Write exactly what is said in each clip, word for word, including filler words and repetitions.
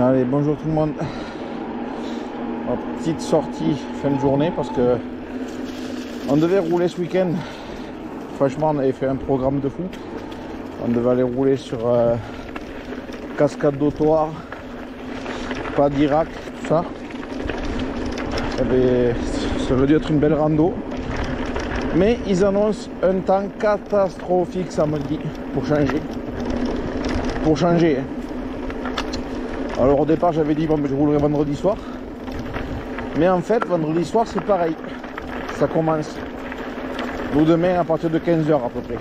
Allez, bonjour tout le monde. Alors, petite sortie fin de journée parce que on devait rouler ce week-end. Franchement, on avait fait un programme de fou. On devait aller rouler sur euh, Cascade d'Autoire, Pas d'Irak, tout ça. Avait, ça veut dire être une belle rando. Mais ils annoncent un temps catastrophique samedi pour changer. Pour changer. Alors au départ j'avais dit bon mais je roulerai vendredi soir. Mais en fait vendredi soir c'est pareil. Ça commence. Ou demain à partir de quinze heures à peu près.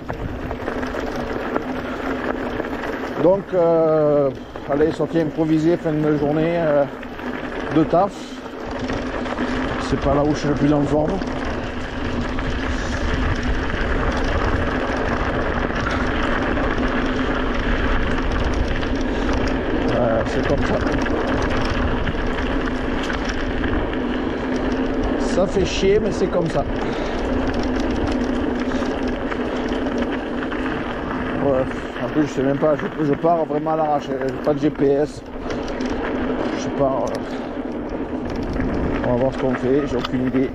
Donc euh, allez, sortie improvisée, fin de journée euh, de taf. C'est pas là où je suis le plus en forme. C'est comme ça. Ça fait chier, mais c'est comme ça. Ouais. En plus, je sais même pas, je, je pars vraiment à l'arrache. Pas de G P S. Je pars. Euh... On va voir ce qu'on fait. J'ai aucune idée.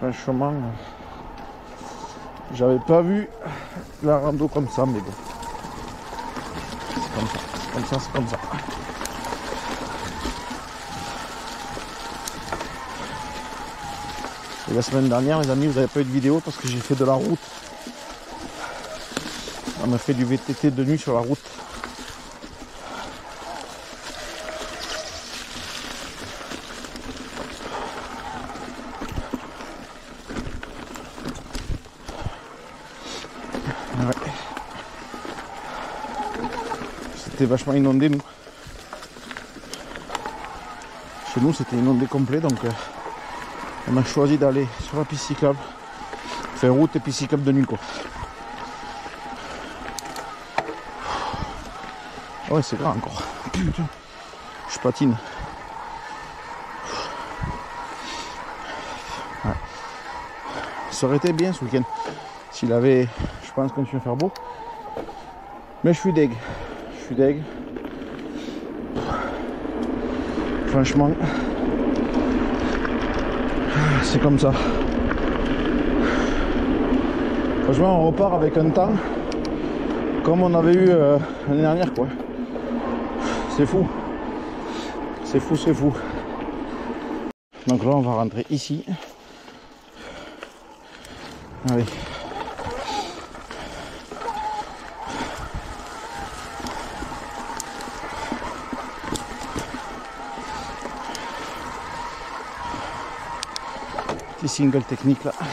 Franchement, j'avais pas vu la rando comme ça, mais bon, c'est comme ça, c'est comme ça, c'est comme ça. Et la semaine dernière, les amis, vous n'avez pas eu de vidéo parce que j'ai fait de la route. On a fait du V T T de nuit sur la route. C'était vachement inondé, nous. Chez nous c'était inondé complet, donc euh, on a choisi d'aller sur la piste cyclable, enfin route et piste cyclable de nuit quoi. Ouais, c'est grand encore, putain, je patine. Ouais. Ça aurait été bien ce week-end s'il avait, je pense, continué à faire beau, mais je suis deg. Je suis deg. Franchement, c'est comme ça. Franchement, on repart avec un temps comme on avait eu euh, l'année dernière, quoi. C'est fou. C'est fou, c'est fou. Donc là, on va rentrer ici. Allez. Single technique là, ça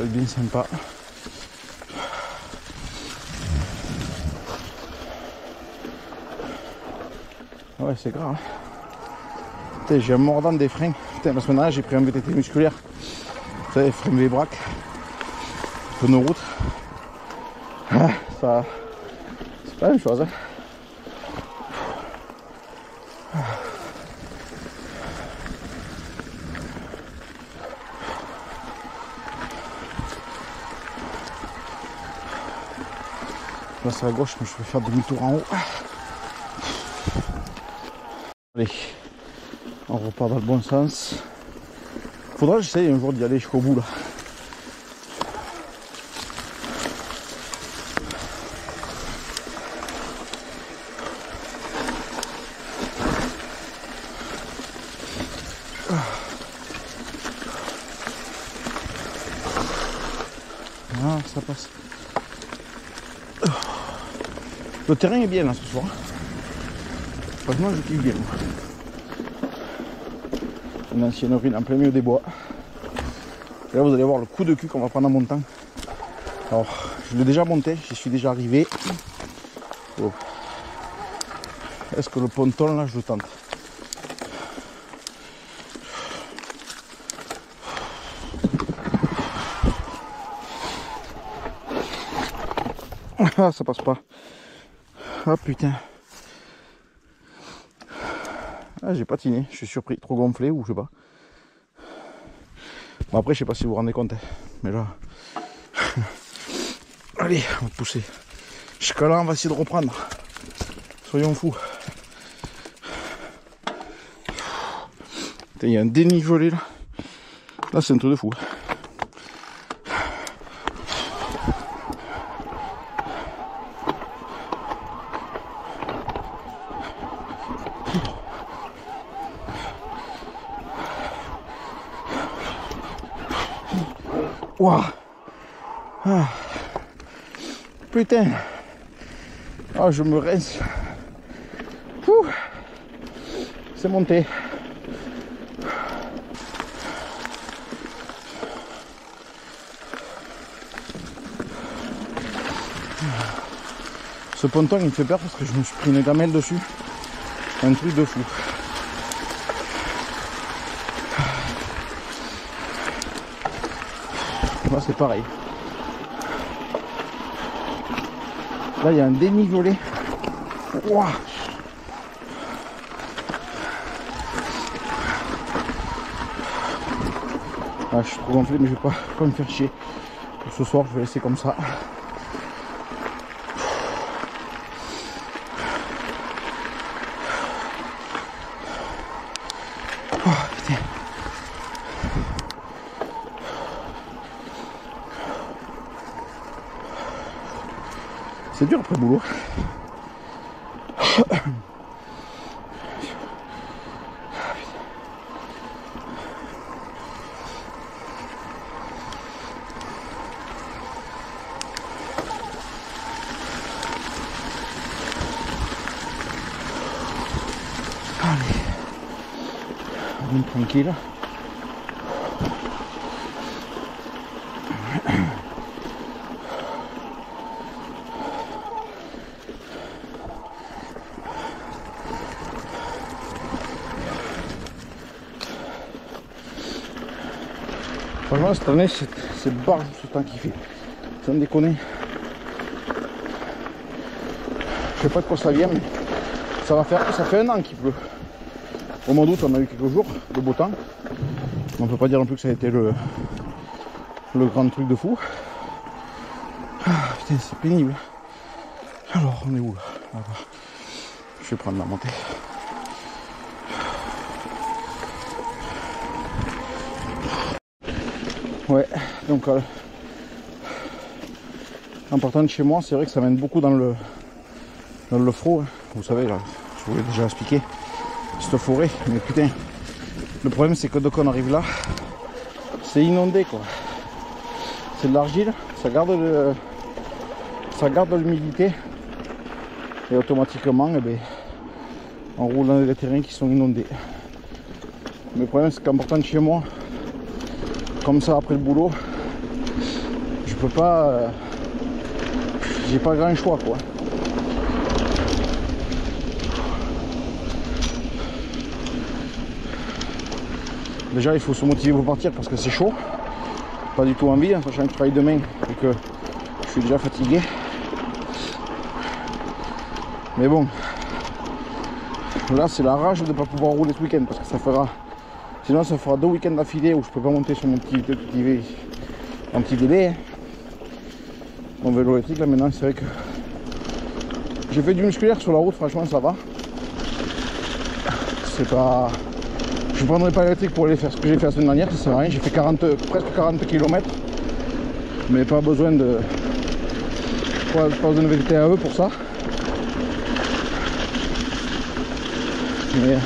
va être bien sympa. Ouais, c'est grave. Hein. J'ai un mordant des freins. Putain, la semaine dernière j'ai pris un V T T musculaire. Vous savez, freins Vibrak, pneus route. Ah, ça, c'est pas la même chose. Hein. Là c'est à gauche, mais je peux faire demi-tour en haut. Allez, on repart dans le bon sens. Faudra que j'essaye un jour d'y aller jusqu'au bout là. Ah, ça passe. Le terrain est bien là ce soir. Franchement je kiffe bien. Une ancienne ruine en plein milieu des bois. Et là vous allez voir le coup de cul qu'on va prendre en montant. Alors je l'ai déjà monté, j'y suis déjà arrivé. Oh. Est-ce que le ponton là je le tente? Ah, ça passe pas. Ah putain. Ah, j'ai patiné, je suis surpris, trop gonflé ou je sais pas. Bon, après je sais pas si vous vous rendez compte, hein. Mais là Allez, on va pousser. Jusqu'à là, on va essayer de reprendre. Soyons fous. Il y a un dénivelé là. Là, c'est un truc de fou. Wow. Ah. Putain, ah, je me rince. C'est monté. Ce ponton il me fait peur parce que je me suis pris une gamelle dessus. Un truc de fou. Là c'est pareil. Là il y a un dénivelé. Wow. Ah, je suis trop gonflé mais je vais pas, pas me faire chier. Pour ce soir je vais laisser comme ça. Oh putain. C'est dur après le boulot. Tranquille. Franchement cette année c'est barge ce temps qu'il fait. Sans déconner. Je sais pas de quoi ça vient mais ça va faire. Ça fait un an qu'il pleut. Au mois d'août, on a eu quelques jours de beau temps. On ne peut pas dire non plus que ça a été le, le grand truc de fou. Ah, putain, c'est pénible. Alors, on est où là? Je vais prendre la montée. Ouais, donc euh, en partant de chez moi, c'est vrai que ça mène beaucoup dans le, dans le froid. Hein. Vous savez, là, je vous l'ai déjà expliqué. Cette forêt, mais putain, le problème c'est que dès qu'on arrive là, c'est inondé quoi. C'est de l'argile, ça garde le, ça garde l'humidité et automatiquement, eh bien, on roule dans des terrains qui sont inondés. Mais le problème c'est qu'en partant de chez moi, comme ça après le boulot, je peux pas, euh, j'ai pas grand choix quoi. Déjà il faut se motiver pour partir parce que c'est chaud, pas du tout envie, hein, sachant que je travaille demain et que je suis déjà fatigué. Mais bon, là c'est la rage de ne pas pouvoir rouler ce week-end parce que ça fera, sinon ça fera deux week-ends d'affilée où je peux pas monter sur mon petit, petit, petit délai. Hein. Mon vélo électrique là maintenant c'est vrai que j'ai fait du musculaire sur la route, franchement ça va. C'est pas... Je ne prendrai pas l'électrique pour aller faire ce que j'ai fait la semaine dernière, ça sert à rien, j'ai fait quarante, presque quarante kilomètres, mais pas besoin de pas, pas besoin de V T à eux pour ça. Mais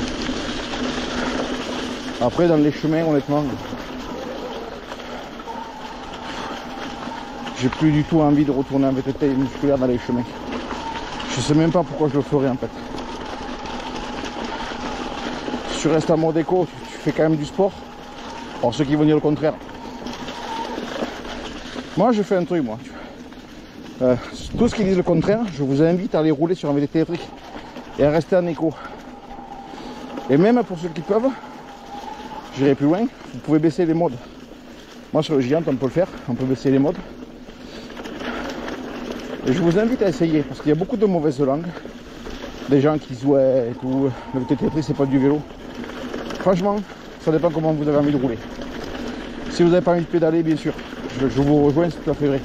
après dans les chemins honnêtement j'ai plus du tout envie de retourner en V T T musculaire dans les chemins. Je sais même pas pourquoi je le ferais en fait. Tu restes à mode déco, tu fais quand même du sport. Alors ceux qui vont dire le contraire. Moi je fais un truc moi. Euh, tous qui disent le contraire, je vous invite à aller rouler sur un V T T électrique et à rester en éco. Et même pour ceux qui peuvent, j'irai plus loin, vous pouvez baisser les modes. Moi sur le Giant on peut le faire, on peut baisser les modes. Et je vous invite à essayer parce qu'il y a beaucoup de mauvaises langues. Des gens qui disent ouais et tout, le V T T électrique c'est pas du vélo. Franchement, ça dépend comment vous avez envie de rouler. Si vous n'avez pas envie de pédaler, bien sûr, je, je vous rejoins, c'est tout à fait vrai.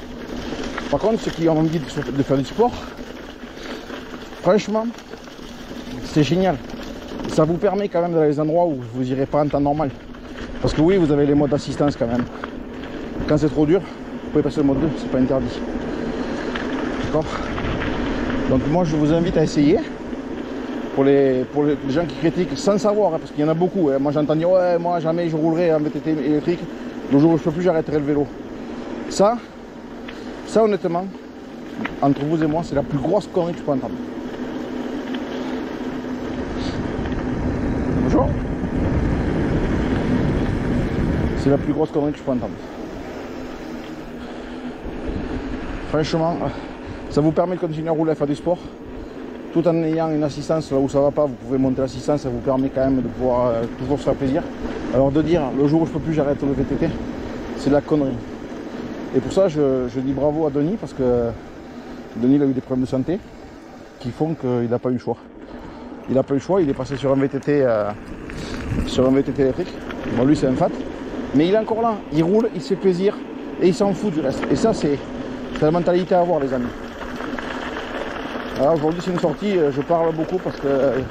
Par contre, ceux qui ont envie de faire du sport, franchement, c'est génial. Ça vous permet quand même d'aller dans les endroits où vous n'irez pas en temps normal. Parce que oui, vous avez les modes d'assistance quand même. Quand c'est trop dur, vous pouvez passer le mode deux, c'est pas interdit. D'accord? Donc moi, je vous invite à essayer. Pour les, pour les gens qui critiquent sans savoir, hein, parce qu'il y en a beaucoup. Hein. Moi j'ai entendu, ouais, moi jamais je roulerai en V T T électrique. Le jour où je peux plus, j'arrêterai le vélo. Ça, ça honnêtement, entre vous et moi, c'est la plus grosse connerie que je peux entendre. Bonjour. C'est la plus grosse connerie que je peux entendre. Franchement, ça vous permet de continuer à rouler, à faire du sport. Tout en ayant une assistance là où ça va pas, vous pouvez monter l'assistance, ça vous permet quand même de pouvoir euh, toujours se faire plaisir. Alors de dire le jour où je peux plus j'arrête le V T T, c'est de la connerie. Et pour ça je, je dis bravo à Denis, parce que Denis il a eu des problèmes de santé qui font qu'il n'a pas eu le choix. Il n'a pas eu le choix, il est passé sur un V T T euh, sur un V T T électrique. Bon, lui c'est un fat, mais il est encore là, il roule, il se fait plaisir et il s'en fout du reste. Et ça c'est la mentalité à avoir, les amis. Alors aujourd'hui c'est une sortie, je parle beaucoup parce que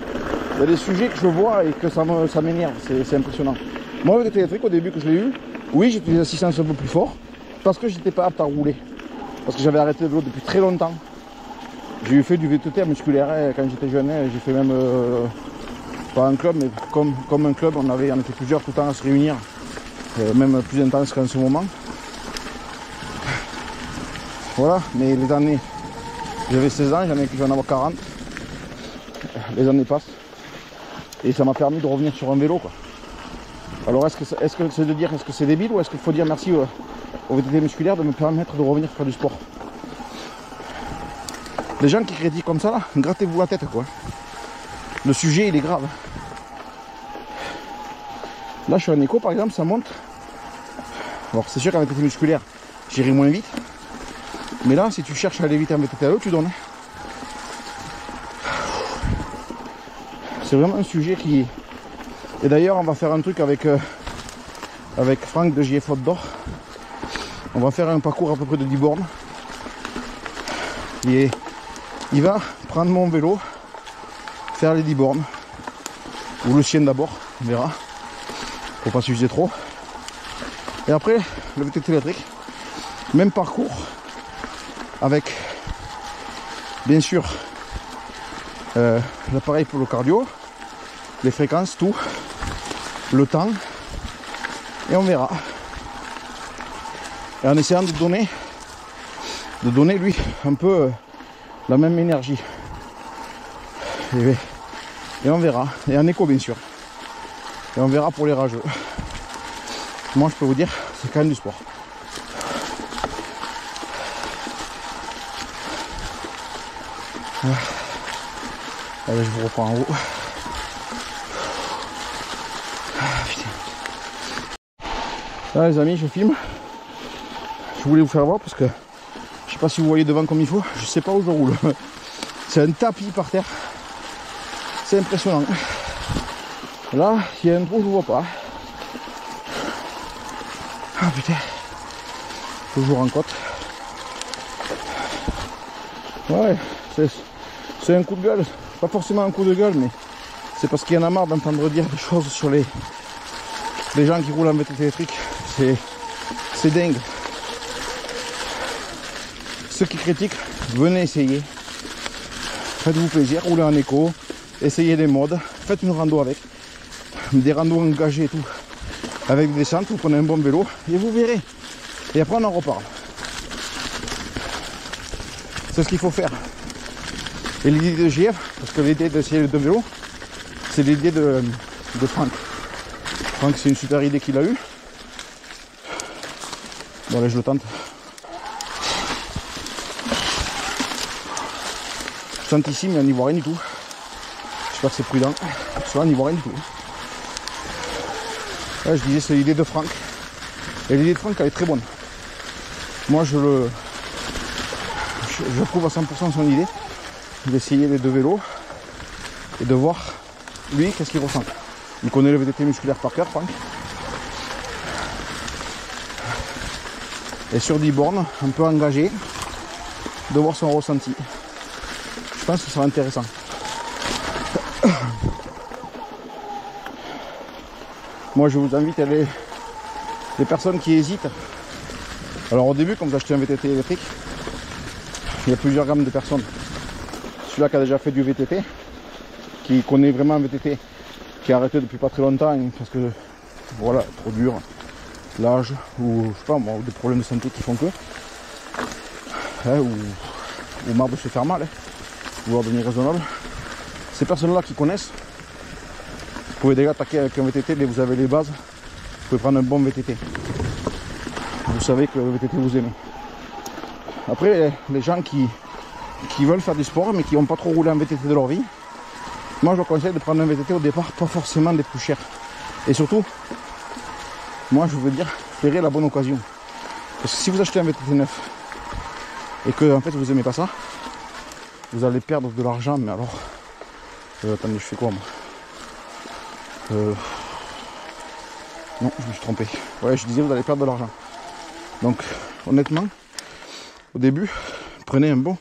il y a des sujets que je vois et que ça m'énerve, c'est impressionnant. Moi le V T T électrique au début que je l'ai eu, oui j'ai fait des assistances un peu plus fortes parce que j'étais pas apte à rouler. Parce que j'avais arrêté le vélo depuis très longtemps. J'ai fait du V T T musculaire quand j'étais jeune, j'ai fait même, euh, pas un club mais comme, comme un club, on avait, on était plusieurs tout le temps à se réunir, euh, même plus intense qu'en ce moment. Voilà, mais les années... J'avais seize ans, j'en ai, j'en ai quarante. Les années passent. Et ça m'a permis de revenir sur un vélo, quoi. Alors est-ce que c'est est-ce que de dire est-ce que c'est débile ou est-ce qu'il faut dire merci au, au V T T musculaire de me permettre de revenir faire du sport? Les gens qui critiquent comme ça là, grattez-vous la tête, quoi. Le sujet il est grave. Là je suis en écho par exemple, ça monte. Alors c'est sûr qu'avec le V T T musculaire, j'irai moins vite. Mais là, si tu cherches à aller vite en V T T E, tu donnes. C'est vraiment un sujet qui... Et d'ailleurs, on va faire un truc avec, euh, avec Franck de G F Outdoor. On va faire un parcours à peu près de dix bornes. Et il va prendre mon vélo, faire les dix bornes. Ou le sien d'abord, on verra. Faut pas s'user trop. Et après, le V T T électrique. Même parcours. Avec bien sûr euh, l'appareil pour le cardio, les fréquences, tout, le temps, et on verra. Et en essayant de donner, de donner lui un peu euh, la même énergie. Et, et on verra. Et en écho bien sûr. Et on verra pour les rageux. Moi je peux vous dire, c'est quand même du sport. Allez, je vous reprends en haut. Ah, putain. Là les amis, je filme. Je voulais vous faire voir parce que je sais pas si vous voyez devant comme il faut. Je sais pas où je roule. C'est un tapis par terre. C'est impressionnant. Là, il y a un trou, je vois pas. Ah putain. Toujours en côte. Ouais, c'est... C'est un coup de gueule, pas forcément un coup de gueule, mais c'est parce qu'il y en a marre d'entendre dire des choses sur les, les gens qui roulent en V T T électrique. C'est dingue. Ceux qui critiquent, venez essayer. Faites-vous plaisir, roulez en écho, essayez les modes, faites une rando avec. Des randos engagés et tout. Avec des descentes, vous prenez un bon vélo et vous verrez. Et après on en reparle. C'est ce qu'il faut faire. Et l'idée de G F, parce que l'idée d'essayer de vélo, c'est l'idée de, de Franck. Franck, c'est une super idée qu'il a eue. Bon, allez, je le tente. Je tente ici, mais on n'y voit rien du tout. J'espère que c'est prudent. Soit on n'y voit rien du tout. Là, je disais, c'est l'idée de Franck. Et l'idée de Franck, elle est très bonne. Moi, je le... Je, je trouve à cent pour cent son idée. D'essayer les deux vélos et de voir lui qu'est-ce qu'il ressent. Il connaît le V T T musculaire par cœur, Franck. Et sur dix bornes, un peu engagé, de voir son ressenti. Je pense que ce sera intéressant. Moi je vous invite à aller, les personnes qui hésitent. Alors au début, quand vous achetez un V T T électrique, il y a plusieurs gammes de personnes. Celui-là qui a déjà fait du V T T, qui connaît vraiment un V T T, qui a arrêté depuis pas très longtemps parce que voilà, trop dur, l'âge, ou je sais pas moi, des problèmes de santé qui font que, hein, ou, ou marre de se faire mal, hein, vouloir devenir raisonnable. Ces personnes-là qui connaissent, vous pouvez déjà attaquer avec un V T T, dès que vous avez les bases, vous pouvez prendre un bon V T T. Vous savez que le V T T vous aime. Après, les gens qui, qui veulent faire du sport mais qui n'ont pas trop roulé en V T T de leur vie, moi je leur conseille de prendre un V T T au départ, pas forcément des plus chers. Et surtout, moi je veux dire, ferrez la bonne occasion. Parce que si vous achetez un V T T neuf et que en fait vous aimez pas ça, vous allez perdre de l'argent, mais alors. Euh, attendez, je fais quoi moi euh... Non, je me suis trompé. Ouais, je disais vous allez perdre de l'argent. Donc honnêtement, au début, prenez un bon,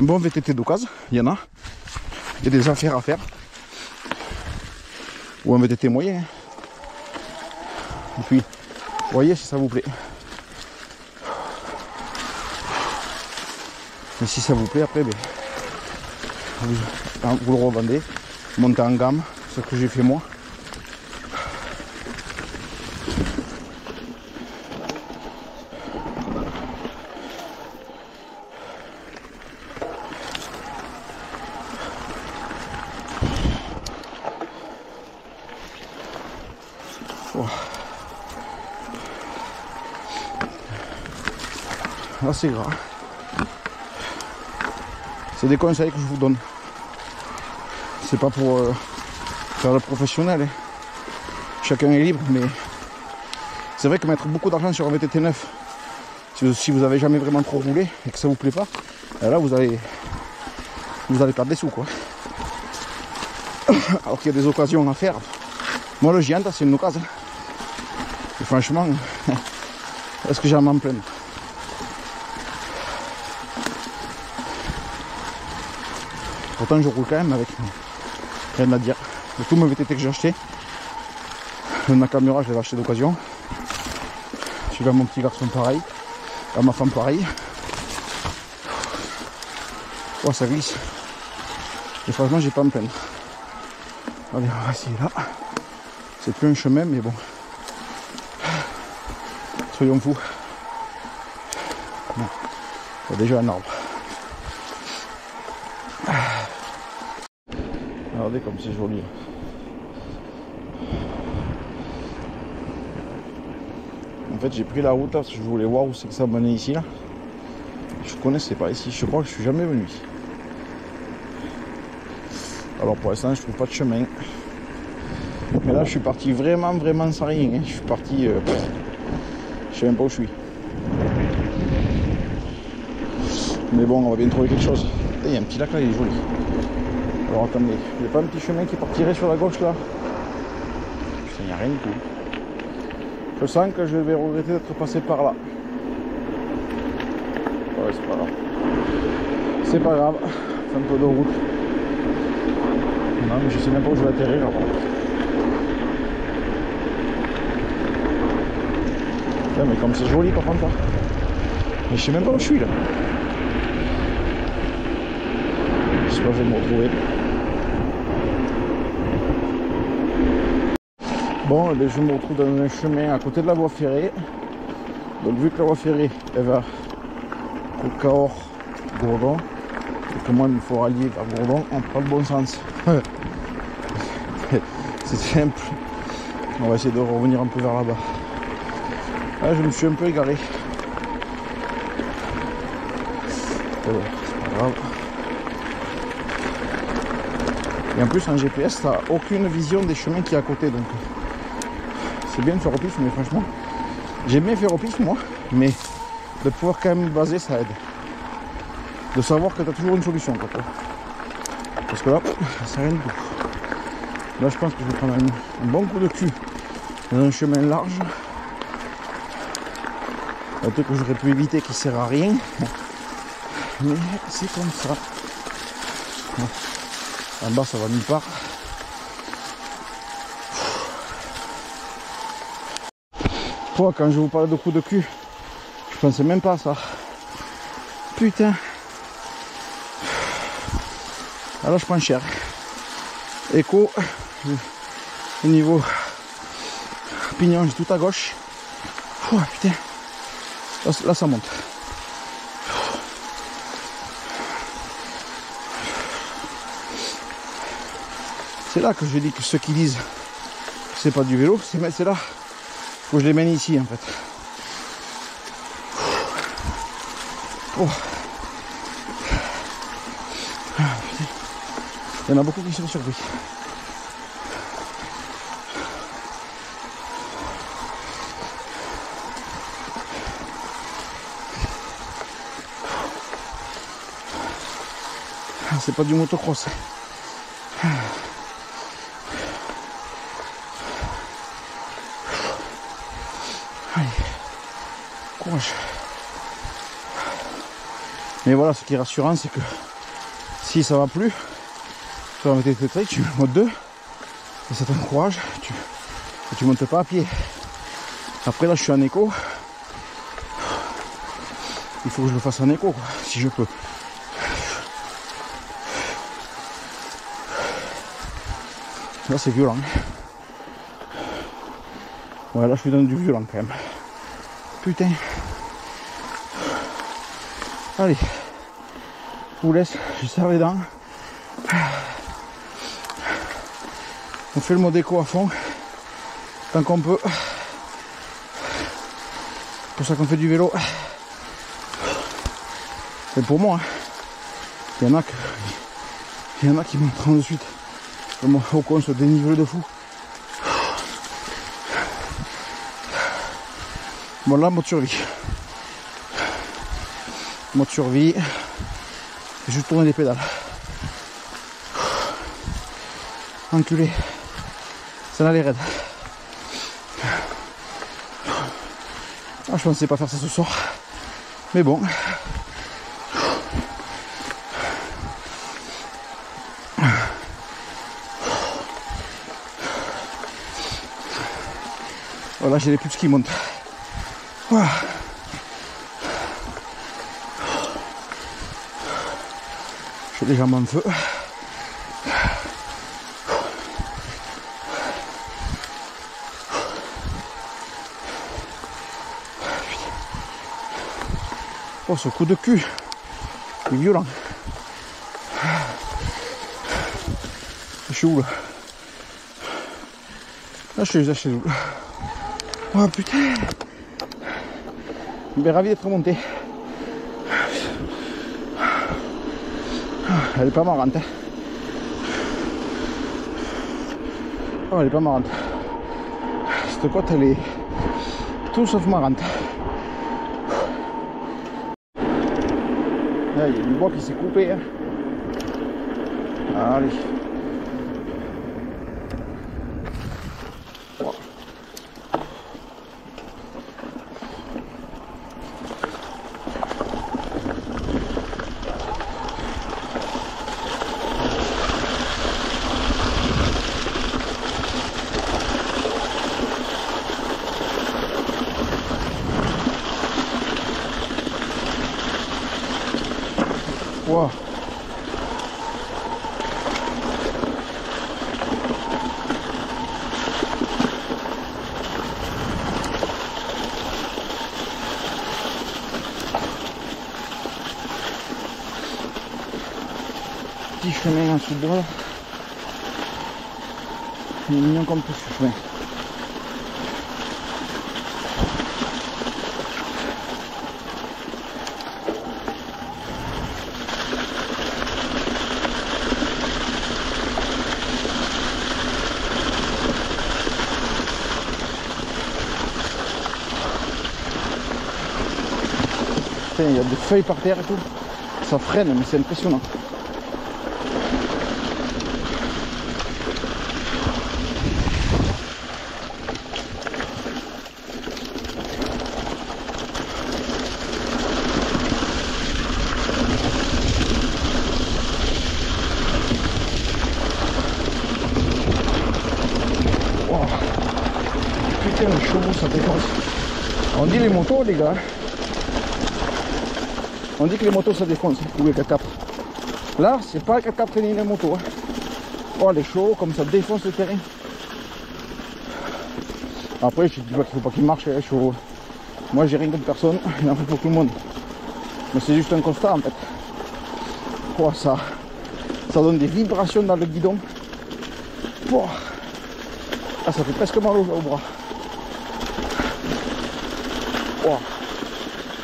un bon V T T d'occasion, il y en a. Il y a des affaires à faire. Ou un V T T moyen. Hein. Et puis, voyez si ça vous plaît. Et si ça vous plaît, après, ben, vous, vous le revendez, montez en gamme, c'est ce que j'ai fait moi. Là c'est gras. C'est des conseils que je vous donne. C'est pas pour euh, faire le professionnel. Hein. Chacun est libre, mais c'est vrai que mettre beaucoup d'argent sur un V T T neuf, si vous n'avez jamais vraiment trop roulé et que ça vous plaît pas, là vous allez vous allez perdre des sous quoi. Alors qu'il y a des occasions à faire. Moi le Giant c'est une occasion. Et franchement, est-ce que j'ai à m'en plaindre? Pourtant je roule quand même avec, rien à dire. De tous mes V T T que j'ai acheté, ma caméra je l'ai acheté d'occasion. Celui-là mon petit garçon pareil, à ma femme pareil. Oh ça glisse. Et franchement j'ai pas à me plaindre. Allez on va essayer là. C'est plus un chemin mais bon. Soyons fous. Bon, il y a déjà un arbre. Regardez comme c'est joli. En fait j'ai pris la route là parce que je voulais voir où c'est que ça menait ici là. Je connaissais pas ici, je crois que je suis jamais venu. Alors pour l'instant je trouve pas de chemin. Mais là je suis parti vraiment vraiment sans rien. Hein. Je suis parti. Euh... Je sais même pas où je suis. Mais bon on va bien trouver quelque chose. Il y a un petit lac là, il est joli. Alors attendez, il n'y a pas un petit chemin qui partirait sur la gauche là? Putain, il n'y a rien du tout. Je sens que je vais regretter d'être passé par là. Ouais, c'est pas grave. C'est pas grave, c'est un peu de route. Non, mais je sais même pas où je vais atterrir là. Putain, mais comme c'est joli par contre là. Mais je sais même pas où je suis là. J'espère que je vais me retrouver. Bon, je me retrouve dans un chemin à côté de la voie ferrée. Donc vu que la voie ferrée elle va au Cahors-Gourdon, et que moi il me faut rallier à Gourdon, on prend le bon sens. C'est simple. On va essayer de revenir un peu vers là-bas. Là, je me suis un peu égaré. C'est pas grave. Et en plus en G P S, t'as aucune vision des chemins qu'il y a à côté donc. C'est bien de faire au pif, mais franchement, j'aime bien faire au pif, moi, mais de pouvoir quand même baser, ça aide. De savoir que tu as toujours une solution, quoi. Parce que là, ça rien du tout. Là, je pense que je vais prendre un bon coup de cul dans un chemin large. Un truc que j'aurais pu éviter qui sert à rien. mais c'est comme ça. En bas ça va nulle part. Toi, quand je vous parlais de coups de cul, je pensais même pas à ça. Putain. Alors je prends cher. Écho, au niveau pignon, j'ai tout à gauche. Ouh, putain. Là, là ça monte. C'est là que je dis que ceux qui disent que c'est pas du vélo, c'est là. Faut que je les mène ici en fait. Oh. Il y en a beaucoup qui sont surpris. C'est pas du motocross. Mais voilà, ce qui est rassurant, c'est que si ça va plus, tu vas mettre tes tricks, tu mets le mode deux et ça t'encourage, tu, tu montes pas à pied. Après là je suis en écho, il faut que je le fasse en écho quoi, si je peux. Là c'est violent. Ouais, là je lui donne du violent quand même. Putain. Allez, je vous laisse, je serre les dents. On fait le mode éco à fond, tant qu'on peut. C'est pour ça qu'on fait du vélo. C'est pour moi. Hein. Il y en a que, il y en a qui me prennent de suite. Moi, au con, se dénivelé de fou. Bon là, mode survie. Mode survie, je tourne les pédales. Enculé, ça n'allait raide. Ah, je pensais pas faire ça ce soir, mais bon. Voilà, j'ai les pouces qui montent. Voilà. J'ai les jambes en feu. Oh, ce coup de cul, il est violent. Je suis où là? Là, je suis déjà chez nous. Oh putain! Je suis ravi d'être monté. Elle est pas marrante. Hein. Oh, elle est pas marrante. Cette côte, elle est tout sauf marrante. Là, il y a du bois qui s'est coupé. Hein. Allez. Wow. Petit chemin en dessous de là. Il est mignon comme tout ce chemin. Il y a des feuilles par terre et tout, ça freine mais c'est impressionnant. Tiens, chaud, ça dépense. On dit les motos, les gars. On dit que les motos, ça défonce. Oui, quatre quatre. Là, c'est pas quatre quatre ni les motos. Hein. Oh, les chauds, comme ça défonce le terrain. Après, je dis pas qu'il faut pas qu'il marche, les chauds. Moi, j'ai rien contre personne. Il en fait pour tout le monde. Mais c'est juste un constat, en fait. Oh, ça, ça donne des vibrations dans le guidon. Oh. Ah, ça fait presque mal au, au bras. Oh.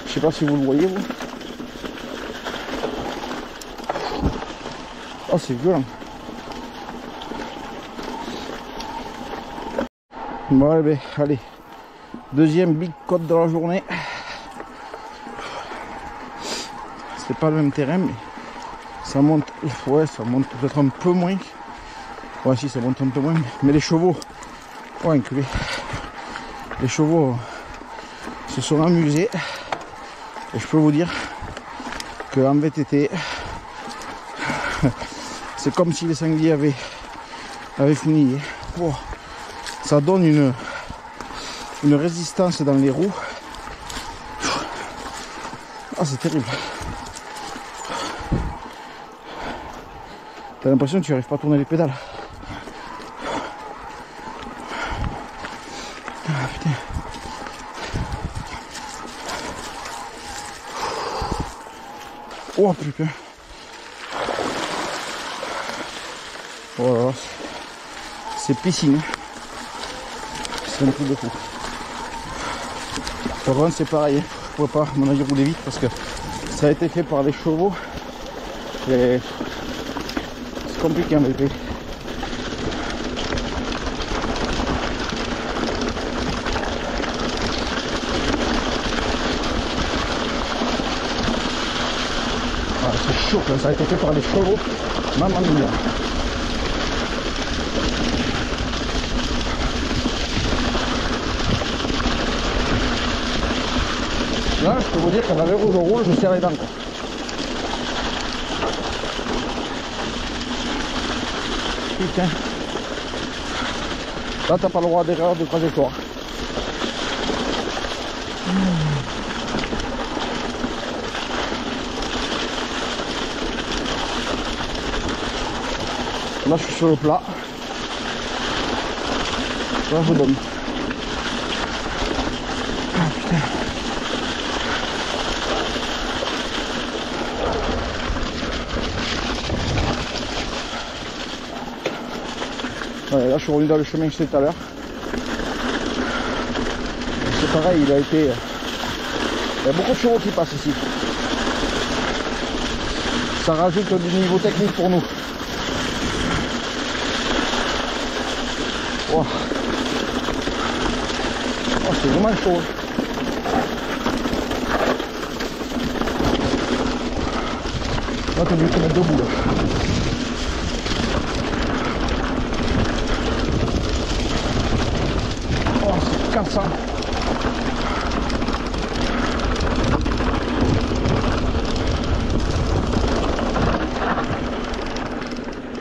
Je sais pas si vous le voyez, vous. Oh, c'est violent. Bon, ben, allez. Deuxième big côte de la journée. C'est pas le même terrain, mais ça monte. Ouais, ça monte peut-être un peu moins. Ouais, si, ça monte un peu moins. Mais les chevaux, ouais, enculé. Les chevaux se sont amusés. Et je peux vous dire qu'en V T T, c'est comme si les sangliers avaient, avaient fini. Oh, ça donne une, une résistance dans les roues. Ah, c'est terrible. T'as l'impression que tu n'arrives pas à tourner les pédales. Ah, putain. Oh putain. Voilà, c'est piscine, c'est un truc de fou. Par contre, c'est pareil, je ne pourrais pas, à mon avis, rouler vite parce que ça a été fait par les chevaux et c'est compliqué en V T. Ah, c'est chaud, ça a été fait par les chevaux, maman mia. Là, je peux vous dire qu'à la veille où je roule, je serre les dents. Putain. Là, t'as pas le droit d'erreur de trajectoire. Là, je suis sur le plat. Là, je donne. Ah, putain. Ouais, là je suis revenu dans le chemin que j'étais tout à l'heure. C'est pareil, il a été. Il y a beaucoup de chevaux qui passent ici. Ça rajoute du niveau technique pour nous. Wow. Oh, c'est vraiment chaud. Là t'es obligé de te mettre debout là. Ça.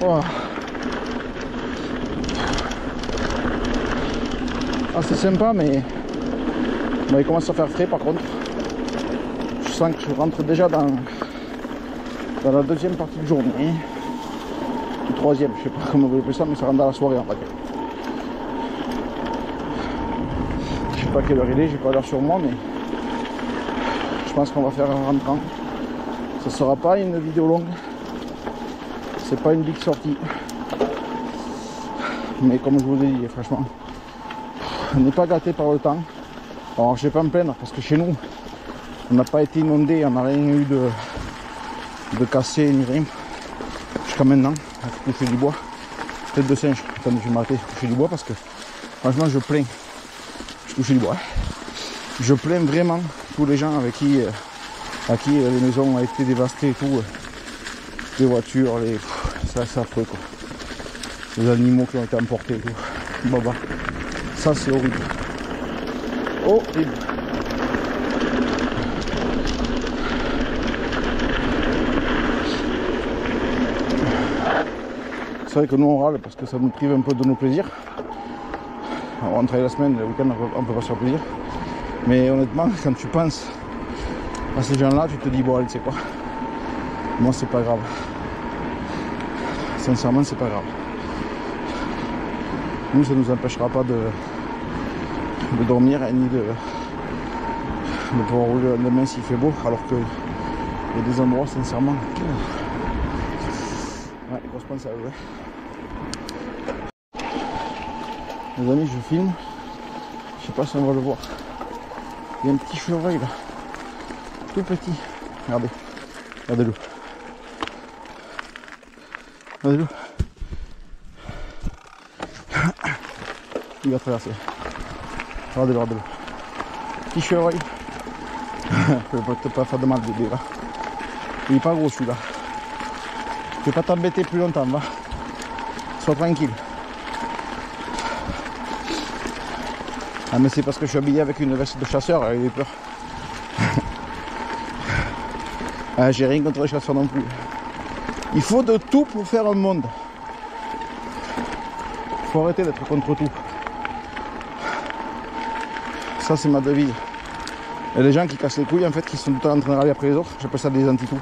Oh. Ah, c'est sympa, mais... mais il commence à faire frais par contre. Je sens que je rentre déjà dans, dans la deuxième partie de journée. Ou troisième, je sais pas comment vous appelez ça, mais ça rentre dans la soirée en fait. Je sais pas quelle heure il est, j'ai pas l'heure sur moi, mais je pense qu'on va faire un rentrant. Ça sera pas une vidéo longue, c'est pas une big sortie, mais comme je vous ai dit, franchement, on n'est pas gâté par le temps. Alors je vais pas me plaindre parce que chez nous on n'a pas été inondé, on n'a rien eu de, de cassé ni rien jusqu'à maintenant. Coucher du bois, tête de singe. Attendez, je vais m'arrêter coucher du bois parce que franchement je plains. Toucher du bois. Je plains vraiment tous les gens avec qui, euh, à qui euh, les maisons ont été dévastées et tout. Euh, les voitures, les. Ça, c'est affreux quoi. Les animaux qui ont été emportés et tout. Baba. Ça, c'est horrible. Horrible. C'est vrai que nous on râle parce que ça nous prive un peu de nos plaisirs. on travaille la semaine, le week-end on ne peut pas se faire plaisir. Mais honnêtement, quand tu penses à ces gens-là, tu te dis bon, allez, tu sais quoi, moi c'est pas grave. Sincèrement, c'est pas grave. Nous, ça ne nous empêchera pas de, de dormir ni de, de pouvoir rouler le lendemain s'il fait beau, alors que il y a des endroits, sincèrement, ouais, les grosses penses à eux. Les amis, je filme, je sais pas si on va le voir. Il y a un petit chevreuil là, tout petit. Regardez, regardez-le. Regardez-le. Il va traverser. Regardez-le, regardez-le. Petit chevreuil. Je vais peut-être pas faire de mal bébé là. Il est pas gros celui-là. Je vais pas t'embêter plus longtemps, va. Sois tranquille. Ah mais c'est parce que je suis habillé avec une veste de chasseur, il a peur. Ah, j'ai rien contre les chasseurs non plus. Il faut de tout pour faire un monde. Il faut arrêter d'être contre tout. Ça c'est ma devise. Et les gens qui cassent les couilles en fait, qui sont tout le temps en train de râler après les autres, j'appelle ça des anti-tout.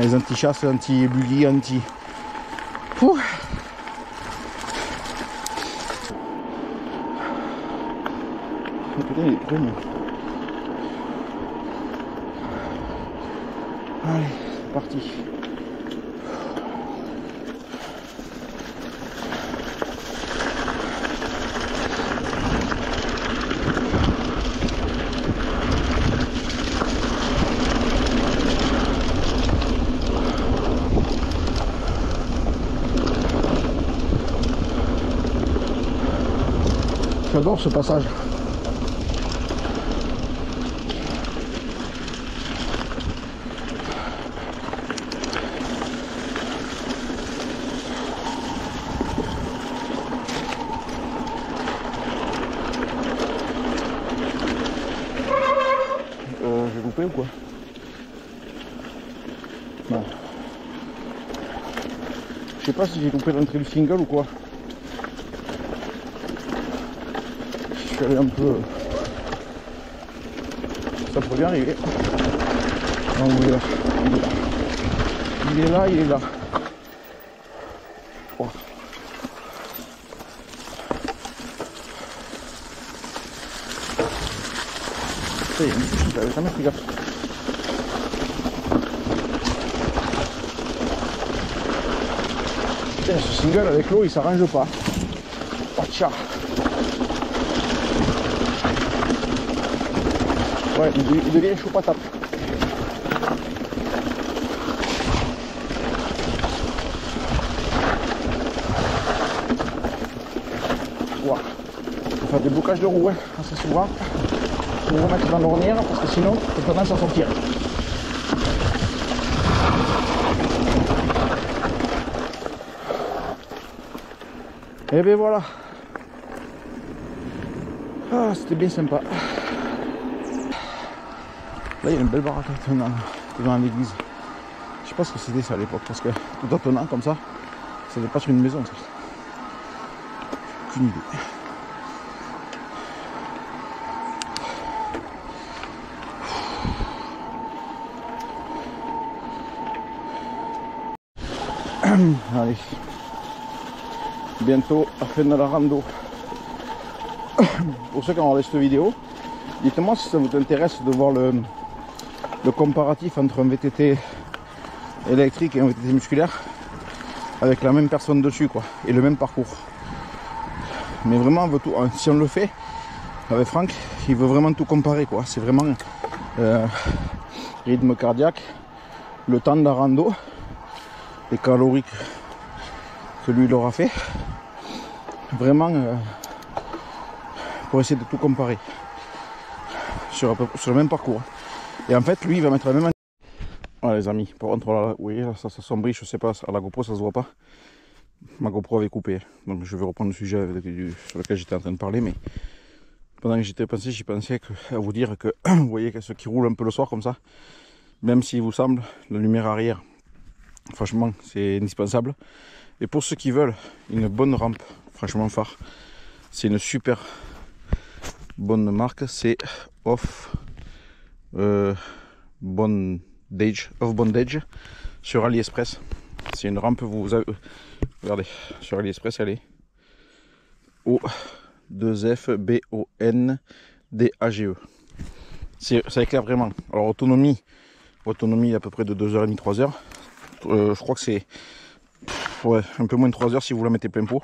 Les anti-chasses, anti-buggy, anti... Pouh. Il est prêt, mais... Allez, c'est parti. J'adore ce passage. Ou quoi? Non. Je sais pas si j'ai coupé l'entrée du single ou quoi. Je suis allé un peu. Ça pourrait bien arriver. Non, il est là. Il est là, il est là. Oh. Ça y est. Putain, ce single avec l'eau il s'arrange pas. Pas de chat. Ouais, il devient chaud patate. Wow. On fait des blocages de roues hein, assez souvent. Je vais vous remettre dans l'ornière parce que sinon tu peux pas s'en sortir. Et bien voilà. Ah, c'était bien sympa. Là il y a une belle baraque devant l'église. Je sais pas ce que c'était ça à l'époque parce que tout attenant comme ça, ça devait pas être une maison ça. Aucune idée. Allez, bientôt à fin de la rando. Pour ceux qui ont regardé cette vidéo, dites-moi si ça vous intéresse de voir le, le comparatif entre un V T T électrique et un V T T musculaire avec la même personne dessus quoi, et le même parcours. Mais vraiment, on veut tout, si on le fait avec Franck, il veut vraiment tout comparer quoi. C'est vraiment euh, rythme cardiaque, le temps de la rando, les calories que lui il aura fait, vraiment euh, pour essayer de tout comparer sur, sur le même parcours. Et en fait lui il va mettre la même... Voilà les amis, par contre là, oui, ça s'assombrit, je sais pas, à la GoPro ça se voit pas, ma GoPro avait coupé, donc je vais reprendre le sujet avec du, sur lequel j'étais en train de parler, mais pendant que j'étais pensé, j'y pensais que, à vous dire que vous voyez que ceux qui roulent un peu le soir comme ça, même s'il vous semble la lumière arrière, franchement c'est indispensable. Et pour ceux qui veulent une bonne rampe franchement phare. C'est une super bonne marque, c'est off euh, bondage off bondage sur AliExpress. C'est une rampe, vous avez, regardez sur AliExpress, elle est O deux F B O N D A G E. Ça éclaire vraiment. Alors autonomie, autonomie à peu près de deux heures trente, trois heures. Euh, je crois que c'est ouais, un peu moins de trois heures si vous la mettez plein pot.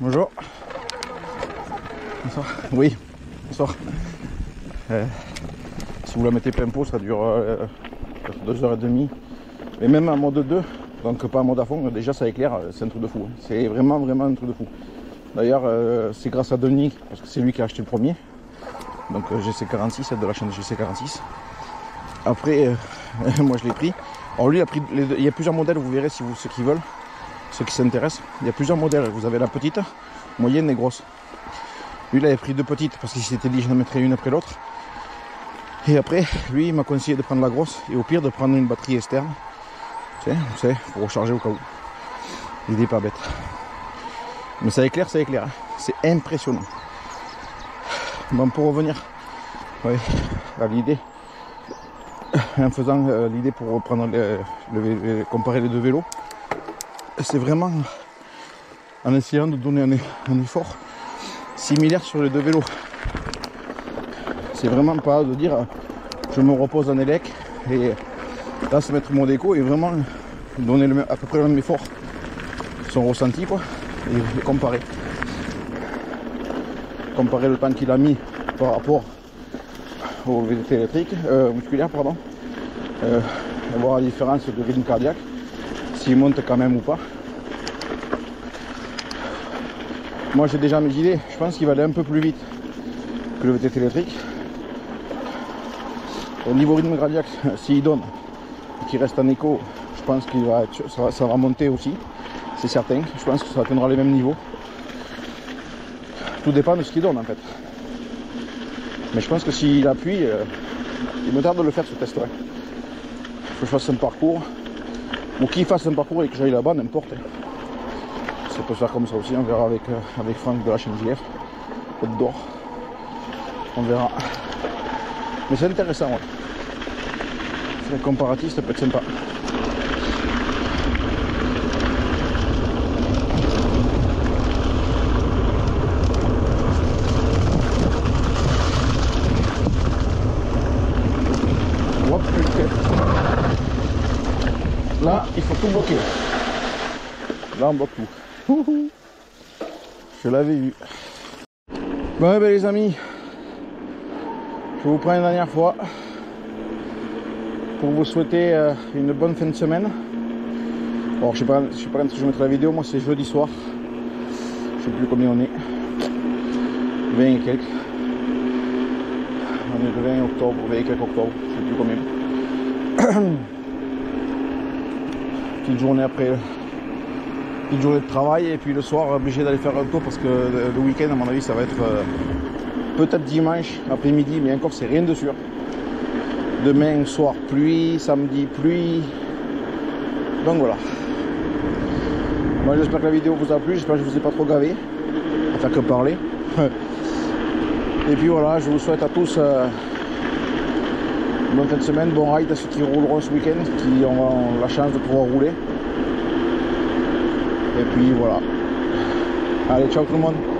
Bonjour. Bonsoir. Oui, bonsoir. Euh, si vous la mettez plein pot, ça dure euh, deux heures trente. Et même en mode deux, donc pas en mode à fond, déjà ça éclaire, c'est un truc de fou. C'est vraiment, vraiment un truc de fou. D'ailleurs, euh, c'est grâce à Denis, parce que c'est lui qui a acheté le premier. Donc euh, G C quarante-six, de la chaîne G C quarante-six. Après, euh, moi je l'ai pris. Alors lui, il, a pris les deux. Il y a plusieurs modèles, vous verrez si vous, ceux qui veulent, ceux qui s'intéressent. Il y a plusieurs modèles, vous avez la petite, moyenne et grosse. Lui, il avait pris deux petites, parce qu'il s'était dit, je en mettrai une après l'autre. Et après, lui, il m'a conseillé de prendre la grosse, et au pire, de prendre une batterie externe. Vous savez, pour recharger au cas où. L'idée pas bête. Mais ça éclaire, ça éclaire. Hein. C'est impressionnant. Bon, pour revenir ouais, à l'idée, en faisant euh, l'idée pour reprendre le, le, le, comparer les deux vélos, c'est vraiment en essayant de donner un, un effort similaire sur les deux vélos. C'est vraiment pas de dire je me repose en élec et là se mettre mon déco et vraiment donner le même, à peu près le même effort, son ressenti quoi, et comparer comparer le temps qu'il a mis par rapport au V T électrique euh, musculaire pardon, euh, voir la différence de rythme cardiaque, s'il monte quand même ou pas. Moi j'ai déjà mes idées, je pense qu'il va aller un peu plus vite que le V T électrique au niveau rythme cardiaque. S'il donne qui reste en écho, je pense qu'il va, ça, ça va monter aussi, c'est certain. Je pense que ça atteindra les mêmes niveaux. Tout dépend de ce qu'il donne en fait. Mais je pense que s'il appuie, euh, il me tarde de le faire ce test. Ouais. Faut que je fasse un parcours ou qu'il fasse un parcours et que j'aille là-bas, n'importe. Ça peut se faire comme ça aussi. On verra avec euh, avec Franck de la chaîne G F Outdoor. On verra. Mais c'est intéressant. Ouais. Le comparatif, ça peut être sympa. Oh, putain. Là, il faut tout bloquer. Là, on bloque tout. Je l'avais vu. Bon, ben, les amis, je vous prends une dernière fois. Pour vous souhaiter euh, une bonne fin de semaine. Alors je sais pas, je sais pas quand je mettrai la vidéo, moi c'est jeudi soir. Je sais plus combien on est. vingt et quelques. On est le vingt octobre, vingt et quelques octobre, je sais plus combien. Petite journée après, petite journée de travail et puis le soir obligé d'aller faire un tour parce que le week-end à mon avis ça va être euh, peut-être dimanche après-midi, mais encore c'est rien de sûr. Demain soir pluie, samedi pluie, donc voilà. Moi j'espère que la vidéo vous a plu, j'espère que je vous ai pas trop gavé, à faire que parler. Et puis voilà, je vous souhaite à tous euh, une bonne fin de semaine, bon ride à ceux qui rouleront ce week-end, qui ont la chance de pouvoir rouler. Et puis voilà. Allez, ciao tout le monde.